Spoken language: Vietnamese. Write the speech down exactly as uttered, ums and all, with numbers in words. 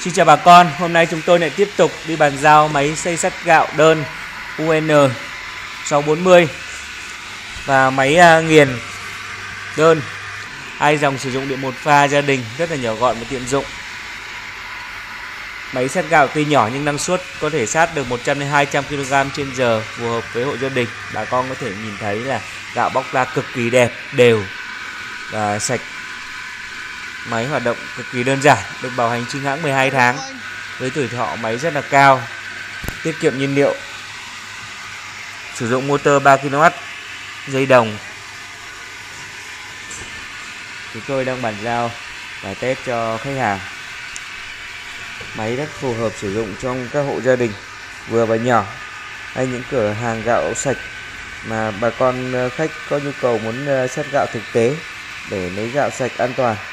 Xin chào bà con, hôm nay chúng tôi lại tiếp tục đi bàn giao máy xay sắt gạo đơn U N sáu bốn mươi và máy nghiền đơn hai dòng sử dụng điện một pha gia đình, rất là nhỏ gọn và tiện dụng. Máy sắt gạo tuy nhỏ nhưng năng suất có thể sắt được một trăm đến hai trăm ki lô gam trên giờ, phù hợp với hộ gia đình. Bà con có thể nhìn thấy là gạo bóc ra cực kỳ đẹp, đều và sạch. Máy hoạt động cực kỳ đơn giản, được bảo hành chính hãng mười hai tháng, với tuổi thọ máy rất là cao, tiết kiệm nhiên liệu, sử dụng motor ba ki lô oát, dây đồng. Chúng tôi đang bàn giao và test cho khách hàng. Máy rất phù hợp sử dụng trong các hộ gia đình vừa và nhỏ hay những cửa hàng gạo sạch mà bà con khách có nhu cầu muốn sắt gạo thực tế để lấy gạo sạch an toàn.